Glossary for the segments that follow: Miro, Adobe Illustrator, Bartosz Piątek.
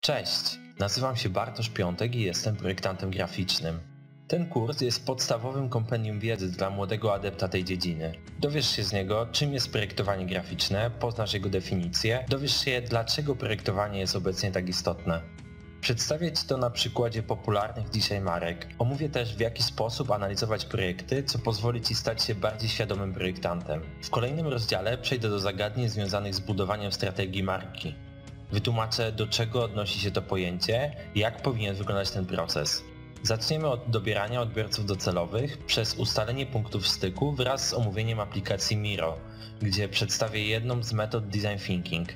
Cześć, nazywam się Bartosz Piątek i jestem projektantem graficznym. Ten kurs jest podstawowym kompendium wiedzy dla młodego adepta tej dziedziny. Dowiesz się z niego, czym jest projektowanie graficzne, poznasz jego definicję, dowiesz się, dlaczego projektowanie jest obecnie tak istotne. Przedstawię Ci to na przykładzie popularnych dzisiaj marek. Omówię też, w jaki sposób analizować projekty, co pozwoli Ci stać się bardziej świadomym projektantem. W kolejnym rozdziale przejdę do zagadnień związanych z budowaniem strategii marki. Wytłumaczę, do czego odnosi się to pojęcie i jak powinien wyglądać ten proces. Zaczniemy od dobierania odbiorców docelowych przez ustalenie punktów styku wraz z omówieniem aplikacji Miro, gdzie przedstawię jedną z metod design thinking,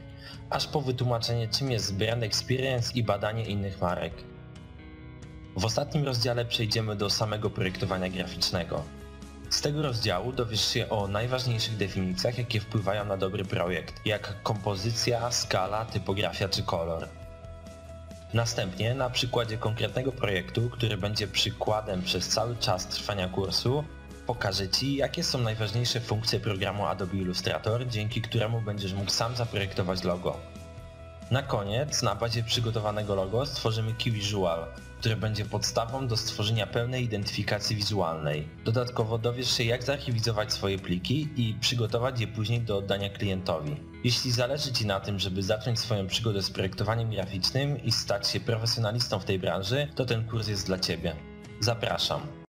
aż po wytłumaczenie, czym jest brand experience i badanie innych marek. W ostatnim rozdziale przejdziemy do samego projektowania graficznego. Z tego rozdziału dowiesz się o najważniejszych definicjach, jakie wpływają na dobry projekt, jak kompozycja, skala, typografia czy kolor. Następnie, na przykładzie konkretnego projektu, który będzie przykładem przez cały czas trwania kursu, pokażę Ci, jakie są najważniejsze funkcje programu Adobe Illustrator, dzięki któremu będziesz mógł sam zaprojektować logo. Na koniec, na bazie przygotowanego logo stworzymy key visual, które będzie podstawą do stworzenia pełnej identyfikacji wizualnej. Dodatkowo dowiesz się, jak zarchiwizować swoje pliki i przygotować je później do oddania klientowi. Jeśli zależy Ci na tym, żeby zacząć swoją przygodę z projektowaniem graficznym i stać się profesjonalistą w tej branży, to ten kurs jest dla Ciebie. Zapraszam.